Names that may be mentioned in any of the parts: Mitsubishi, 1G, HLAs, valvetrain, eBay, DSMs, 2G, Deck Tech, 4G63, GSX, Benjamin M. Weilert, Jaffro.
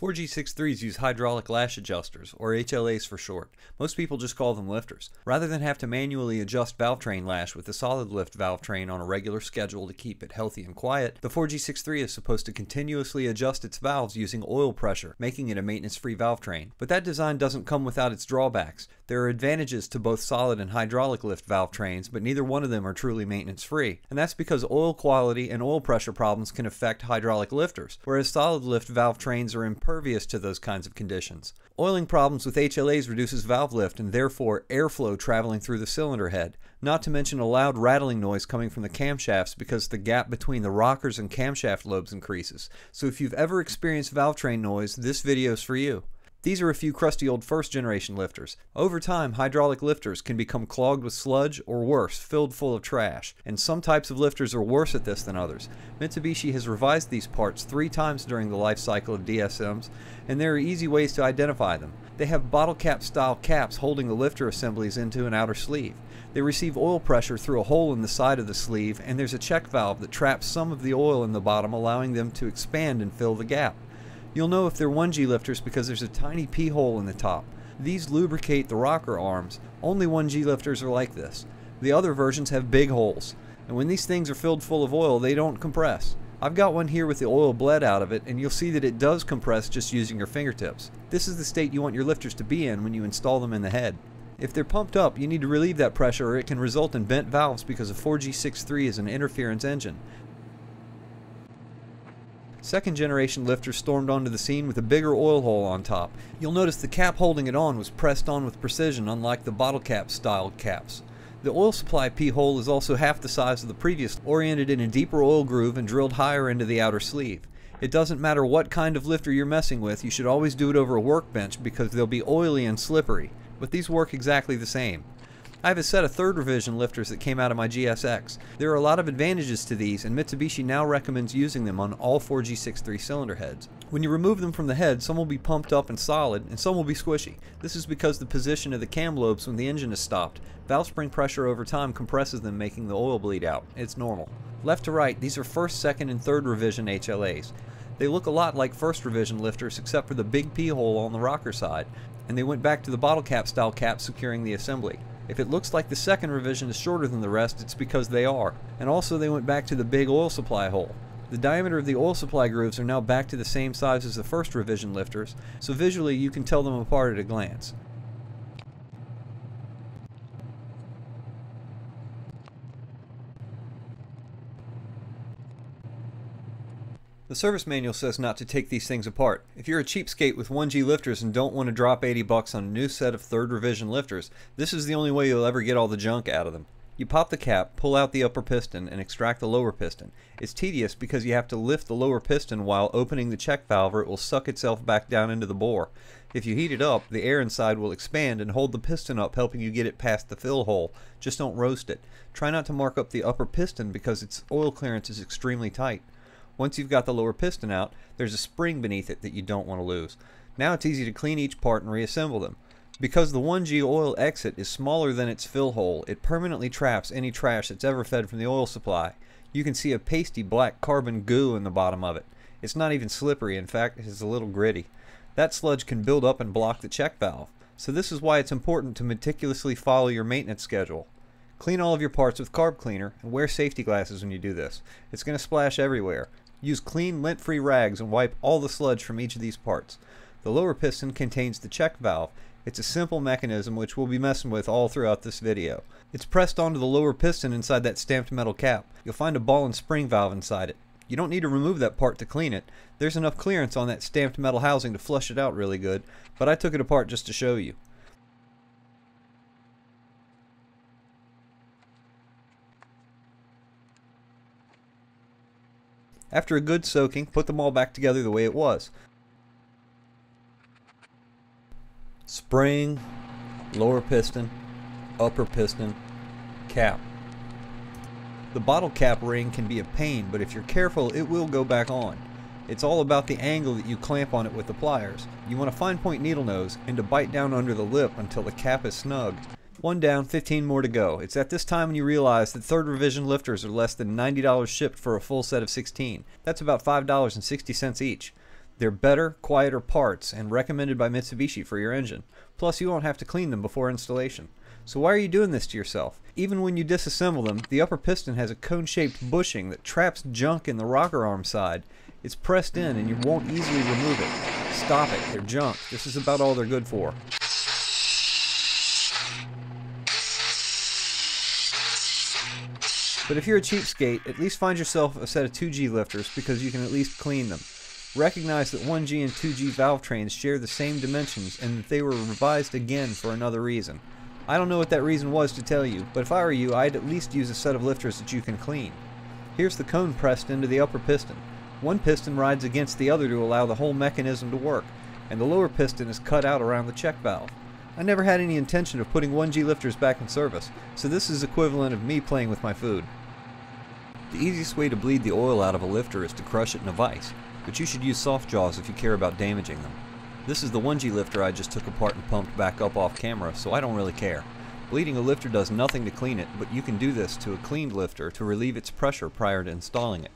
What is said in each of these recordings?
4G63s use hydraulic lash adjusters, or HLAs for short. Most people just call them lifters. Rather than have to manually adjust valve train lash with the solid lift valve train on a regular schedule to keep it healthy and quiet, the 4G63 is supposed to continuously adjust its valves using oil pressure, making it a maintenance-free valve train. But that design doesn't come without its drawbacks. There are advantages to both solid and hydraulic lift valve trains, but neither one of them are truly maintenance-free. And that's because oil quality and oil pressure problems can affect hydraulic lifters, whereas solid lift valve trains are impervious to those kinds of conditions. Oiling problems with HLAs reduces valve lift and therefore airflow traveling through the cylinder head, not to mention a loud rattling noise coming from the camshafts because the gap between the rockers and camshaft lobes increases. So if you've ever experienced valve train noise, this video's for you. These are a few crusty old first-generation lifters. Over time, hydraulic lifters can become clogged with sludge or worse, filled full of trash. And some types of lifters are worse at this than others. Mitsubishi has revised these parts 3 times during the life cycle of DSMs, and there are easy ways to identify them. They have bottle cap-style caps holding the lifter assemblies into an outer sleeve. They receive oil pressure through a hole in the side of the sleeve, and there's a check valve that traps some of the oil in the bottom, allowing them to expand and fill the gap. You'll know if they're 1G lifters because there's a tiny pee-hole in the top. These lubricate the rocker arms. Only 1G lifters are like this. The other versions have big holes. And when these things are filled full of oil, they don't compress. I've got one here with the oil bled out of it, and you'll see that it does compress just using your fingertips. This is the state you want your lifters to be in when you install them in the head. If they're pumped up, you need to relieve that pressure or it can result in bent valves because a 4G63 is an interference engine. Second-generation lifters stormed onto the scene with a bigger oil hole on top. You'll notice the cap holding it on was pressed on with precision, unlike the bottle cap-styled caps. The oil supply pee-hole is also half the size of the previous, oriented in a deeper oil groove and drilled higher into the outer sleeve. It doesn't matter what kind of lifter you're messing with, you should always do it over a workbench because they'll be oily and slippery, but these work exactly the same. I have a set of third revision lifters that came out of my GSX. There are a lot of advantages to these, and Mitsubishi now recommends using them on all 4G63 cylinder heads. When you remove them from the head, some will be pumped up and solid, and some will be squishy. This is because the position of the cam lobes when the engine is stopped. Valve spring pressure over time compresses them, making the oil bleed out. It's normal. Left to right, these are first, second, and third revision HLAs. They look a lot like first revision lifters except for the big pee-hole on the rocker side, and they went back to the bottle cap style cap securing the assembly. If it looks like the second revision is shorter than the rest, it's because they are. And also they went back to the big oil supply hole. The diameter of the oil supply grooves are now back to the same size as the first revision lifters, so visually you can tell them apart at a glance. The service manual says not to take these things apart. If you're a cheapskate with 1G lifters and don't want to drop $80 on a new set of third revision lifters, this is the only way you'll ever get all the junk out of them. You pop the cap, pull out the upper piston, and extract the lower piston. It's tedious because you have to lift the lower piston while opening the check valve or it will suck itself back down into the bore. If you heat it up, the air inside will expand and hold the piston up, helping you get it past the fill hole. Just don't roast it. Try not to mark up the upper piston because its oil clearance is extremely tight. Once you've got the lower piston out, there's a spring beneath it that you don't want to lose. Now it's easy to clean each part and reassemble them. Because the 1G oil exit is smaller than its fill hole, it permanently traps any trash that's ever fed from the oil supply. You can see a pasty black carbon goo in the bottom of it. It's not even slippery, in fact, it's a little gritty. That sludge can build up and block the check valve. So this is why it's important to meticulously follow your maintenance schedule. Clean all of your parts with carb cleaner and wear safety glasses when you do this. It's going to splash everywhere. Use clean, lint-free rags and wipe all the sludge from each of these parts. The lower piston contains the check valve. It's a simple mechanism which we'll be messing with all throughout this video. It's pressed onto the lower piston inside that stamped metal cap. You'll find a ball and spring valve inside it. You don't need to remove that part to clean it. There's enough clearance on that stamped metal housing to flush it out really good, but I took it apart just to show you. After a good soaking, put them all back together the way it was. Spring, lower piston, upper piston, cap. The bottle cap ring can be a pain, but if you're careful, it will go back on. It's all about the angle that you clamp on it with the pliers. You want a fine point needle nose and to bite down under the lip until the cap is snug. 1 down, 15 more to go. It's at this time when you realize that third revision lifters are less than $90 shipped for a full set of 16. That's about $5.60 each. They're better, quieter parts and recommended by Mitsubishi for your engine. Plus, you won't have to clean them before installation. So why are you doing this to yourself? Even when you disassemble them, the upper piston has a cone-shaped bushing that traps junk in the rocker arm side. It's pressed in and you won't easily remove it. Stop it, they're junk. This is about all they're good for. But if you're a cheapskate, at least find yourself a set of 2G lifters because you can at least clean them. Recognize that 1G and 2G valve trains share the same dimensions and that they were revised again for another reason. I don't know what that reason was to tell you, but if I were you, I'd at least use a set of lifters that you can clean. Here's the cone pressed into the upper piston. One piston rides against the other to allow the whole mechanism to work, and the lower piston is cut out around the check valve. I never had any intention of putting 1G lifters back in service, so this is equivalent of me playing with my food. The easiest way to bleed the oil out of a lifter is to crush it in a vise, but you should use soft jaws if you care about damaging them. This is the 1G lifter I just took apart and pumped back up off camera, so I don't really care. Bleeding a lifter does nothing to clean it, but you can do this to a cleaned lifter to relieve its pressure prior to installing it.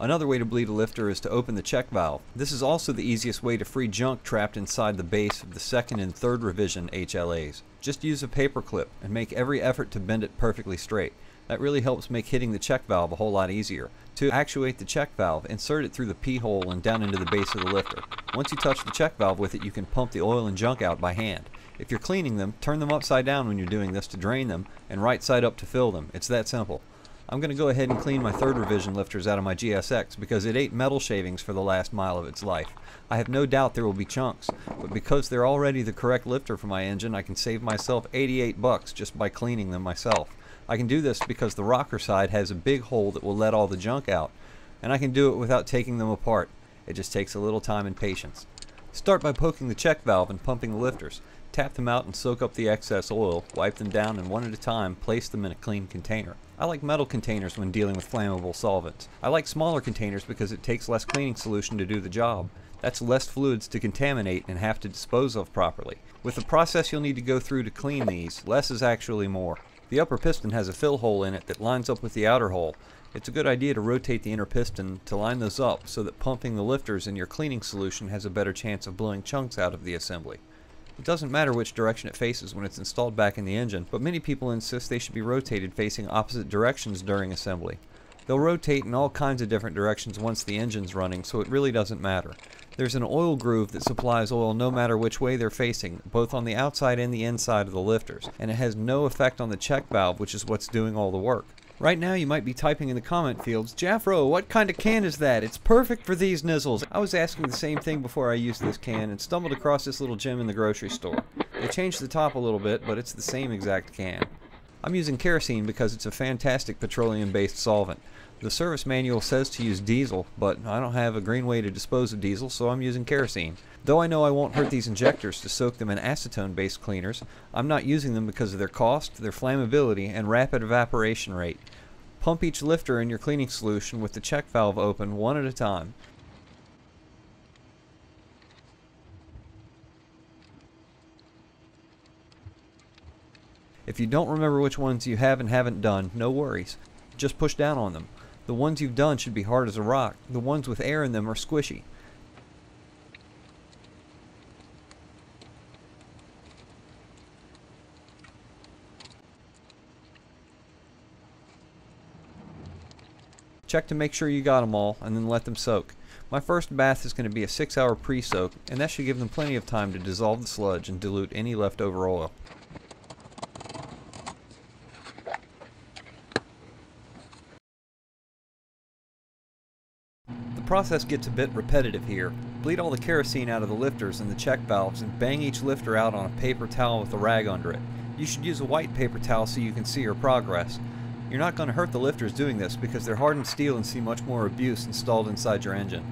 Another way to bleed a lifter is to open the check valve. This is also the easiest way to free junk trapped inside the base of the second and third revision HLAs. Just use a paper clip and make every effort to bend it perfectly straight. That really helps make hitting the check valve a whole lot easier. To actuate the check valve, insert it through the P-hole and down into the base of the lifter. Once you touch the check valve with it, you can pump the oil and junk out by hand. If you're cleaning them, turn them upside down when you're doing this to drain them, and right side up to fill them. It's that simple. I'm going to go ahead and clean my third revision lifters out of my GSX because it ate metal shavings for the last mile of its life. I have no doubt there will be chunks, but because they're already the correct lifter for my engine, I can save myself $88 just by cleaning them myself. I can do this because the rocker side has a big hole that will let all the junk out, and I can do it without taking them apart. It just takes a little time and patience. Start by poking the check valve and pumping the lifters. Tap them out and soak up the excess oil, wipe them down, and one at a time place them in a clean container. I like metal containers when dealing with flammable solvents. I like smaller containers because it takes less cleaning solution to do the job. That's less fluids to contaminate and have to dispose of properly. With the process you'll need to go through to clean these, less is actually more. The upper piston has a fill hole in it that lines up with the outer hole. It's a good idea to rotate the inner piston to line those up so that pumping the lifters in your cleaning solution has a better chance of blowing chunks out of the assembly. It doesn't matter which direction it faces when it's installed back in the engine, but many people insist they should be rotated facing opposite directions during assembly. They'll rotate in all kinds of different directions once the engine's running, so it really doesn't matter. There's an oil groove that supplies oil no matter which way they're facing, both on the outside and the inside of the lifters, and it has no effect on the check valve, which is what's doing all the work. Right now you might be typing in the comment fields, "Jaffro, what kind of can is that? It's perfect for these nizzles." I was asking the same thing before I used this can and stumbled across this little gem in the grocery store. They changed the top a little bit, but it's the same exact can. I'm using kerosene because it's a fantastic petroleum-based solvent. The service manual says to use diesel, but I don't have a green way to dispose of diesel, so I'm using kerosene. Though I know I won't hurt these injectors to soak them in acetone-based cleaners, I'm not using them because of their cost, their flammability, and rapid evaporation rate. Pump each lifter in your cleaning solution with the check valve open one at a time. If you don't remember which ones you have and haven't done, no worries. Just push down on them. The ones you've done should be hard as a rock. The ones with air in them are squishy. Check to make sure you got them all and then let them soak. My first bath is going to be a 6-hour pre-soak, and that should give them plenty of time to dissolve the sludge and dilute any leftover oil. The process gets a bit repetitive here. Bleed all the kerosene out of the lifters and the check valves and bang each lifter out on a paper towel with a rag under it. You should use a white paper towel so you can see your progress. You're not going to hurt the lifters doing this because they're hardened steel and see much more abuse installed inside your engine.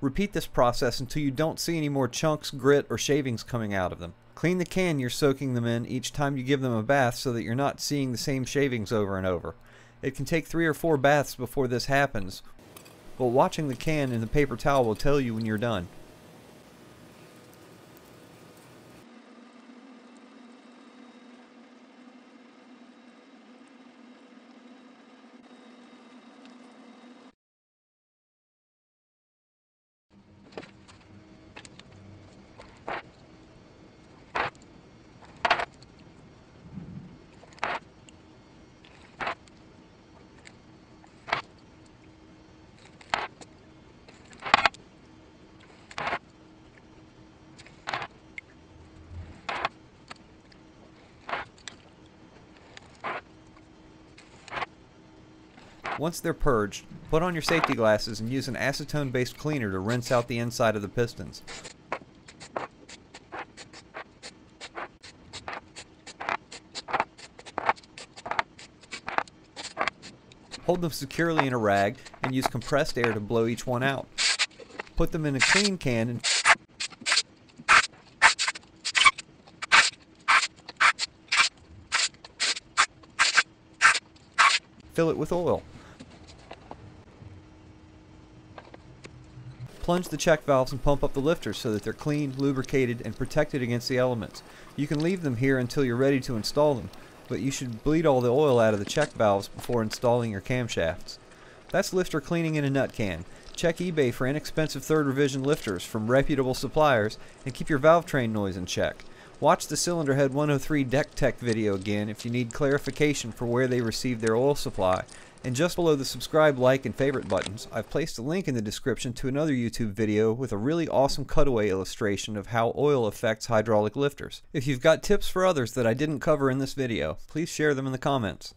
Repeat this process until you don't see any more chunks, grit, or shavings coming out of them. Clean the can you're soaking them in each time you give them a bath so that you're not seeing the same shavings over and over. It can take 3 or 4 baths before this happens, but watching the can and the paper towel will tell you when you're done. Once they're purged, put on your safety glasses and use an acetone-based cleaner to rinse out the inside of the pistons. Hold them securely in a rag and use compressed air to blow each one out. Put them in a clean can and fill it with oil. Plunge the check valves and pump up the lifters so that they're cleaned, lubricated, and protected against the elements. You can leave them here until you're ready to install them, but you should bleed all the oil out of the check valves before installing your camshafts. That's lifter cleaning in a nut can. Check eBay for inexpensive third revision lifters from reputable suppliers and keep your valve train noise in check. Watch the Cylinder Head 103 Deck Tech video again if you need clarification for where they receive their oil supply. And just below the subscribe, like, and favorite buttons, I've placed a link in the description to another YouTube video with a really awesome cutaway illustration of how oil affects hydraulic lifters. If you've got tips for others that I didn't cover in this video, please share them in the comments.